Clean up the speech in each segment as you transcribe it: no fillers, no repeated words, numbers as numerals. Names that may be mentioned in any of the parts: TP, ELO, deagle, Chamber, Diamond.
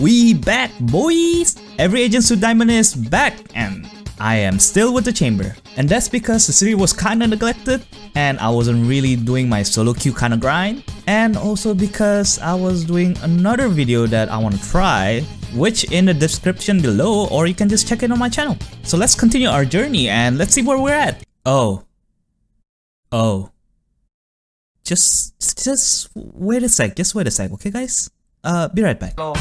We back, boys! Every Agents to Diamond is back, and I am still with the Chamber. And that's because the series was kinda neglected, and I wasn't really doing my solo queue kinda grind. And also because I was doing another video that I wanna try, which in the description below, or you can just check it on my channel. So let's continue our journey and let's see where we're at. Just wait a sec, okay guys? Be right back. Hello.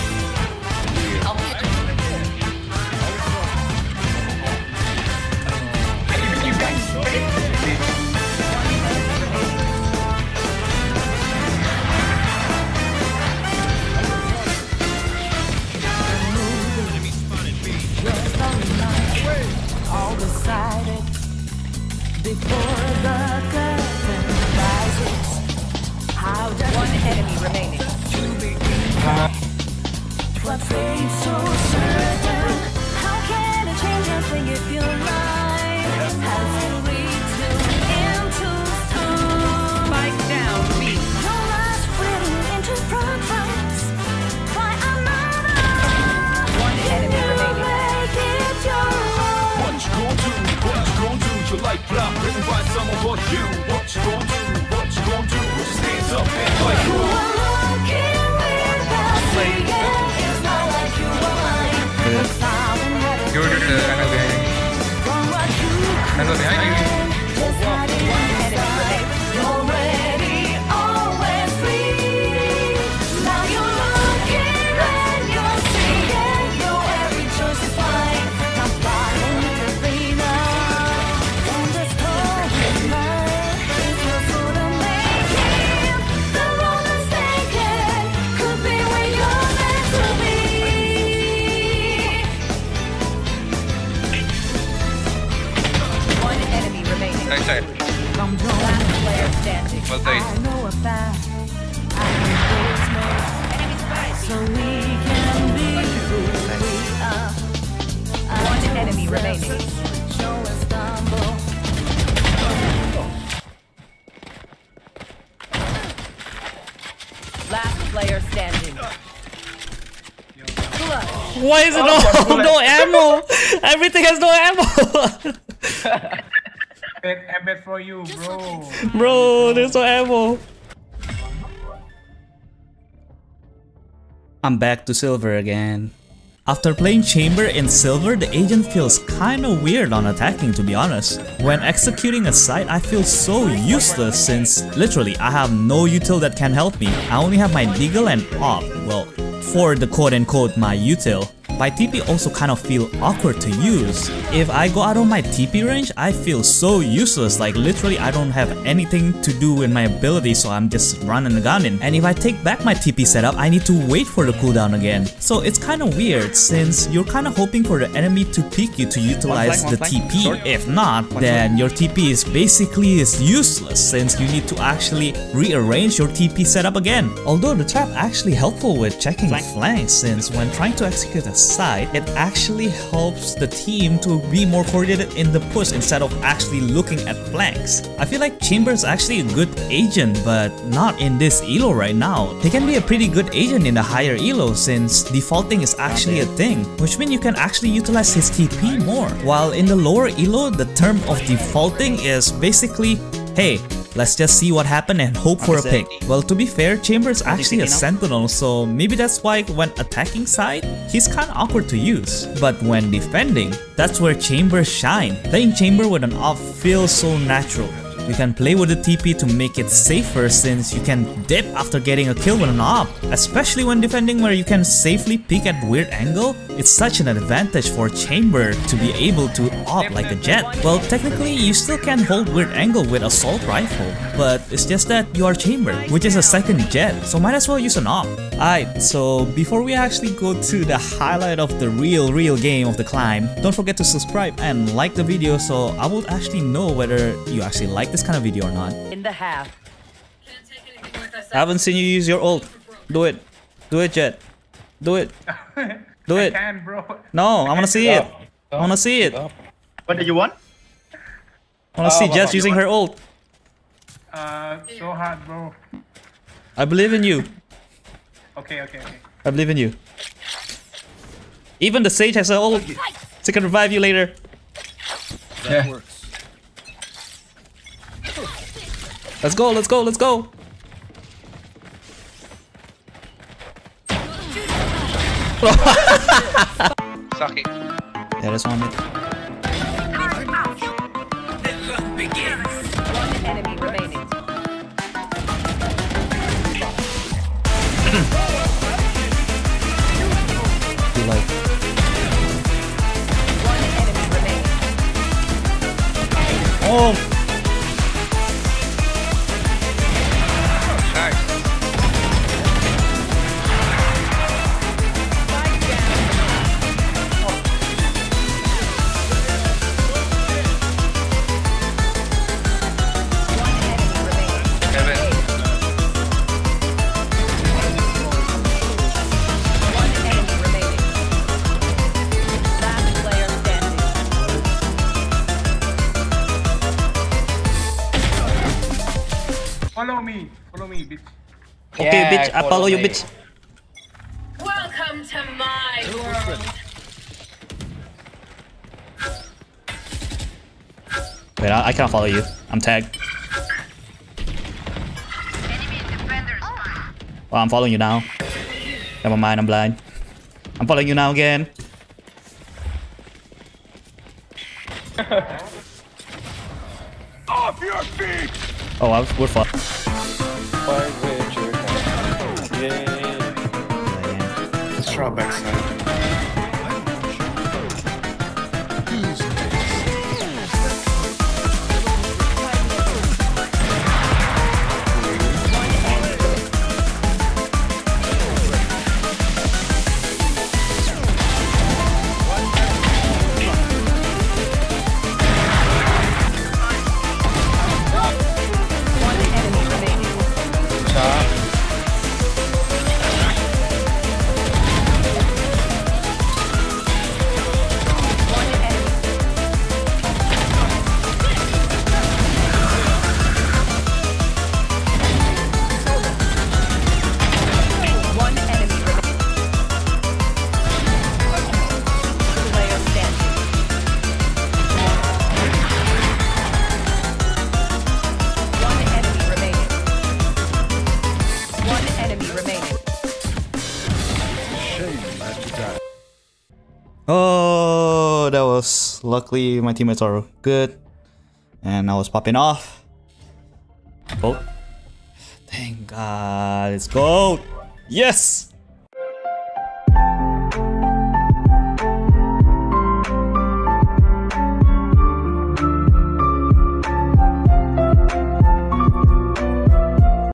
Why is it no ammo? Everything has no ammo. I bet for you, bro. Bro, there's no ammo. I'm back to silver again. After playing Chamber in silver, the agent feels kinda weird on attacking, to be honest. When executing a site, I feel so useless since literally I have no util that can help me. I only have my deagle and op, well, for the quote-unquote my util. My TP also kind of feel awkward to use. If I go out of my TP range, I feel so useless, like literally I don't have anything to do with my ability, so I'm just running and gunning. And if I take back my TP setup, I need to wait for the cooldown again. So it's kind of weird since you're kind of hoping for the enemy to pick you to utilize the TP. Short. If not, then your TP is basically useless since you need to actually rearrange your TP setup again. Although the trap actually helpful with checking flanks since when trying to execute a side, it actually helps the team to be more coordinated in the push instead of actually looking at flanks. I feel like Chamber is actually a good agent, but not in this elo right now. They can be a pretty good agent in the higher elo since defaulting is actually a thing, which means you can actually utilize his TP more. While in the lower elo, the term of defaulting is basically, hey, let's just see what happened and hope for a pick. Well, to be fair, Chamber is actually a sentinel, so maybe that's why when attacking side, he's kinda awkward to use. But when defending, that's where Chamber shine. Playing Chamber with an off feels so natural. You can play with the TP to make it safer since you can dip after getting a kill with an op. Especially when defending where you can safely peek at weird angle, it's such an advantage for Chamber to be able to op like a jet. Well, technically you still can hold weird angle with assault rifle, but it's just that you are Chamber, which is a second jet, so might as well use an op. Alright, so before we actually go to the highlight of the real game of the climb, don't forget to subscribe and like the video so I will actually know whether you actually like this kind of video or not. In the half. I haven't seen you use your ult. Do it. Do it, Jet. Do it. Do it. No, I wanna see it. I wanna see it. What do you want? I wanna see Jet using her ult. So hard, bro. I believe in you. Okay. I believe in you. Even the sage has a ult. They can revive you later. That works. Let's go, let's go, let's go. Suck it. Yeah, that's one mid. One enemy remaining. Be like. One enemy remaining. Oh. Nice. Follow me, bitch. Okay, yeah, bitch, I follow you, bitch. Welcome to my world. Wait, I can't follow you. I'm tagged. Well, I'm following you now. Never mind, I'm blind. I'm following you now again. Off your feet! Oh, we're fucked. Yeah. Let's try backside. Oh, that was luckily my teammates are good, and I was popping off. Oh, thank God, it's gold! Yes.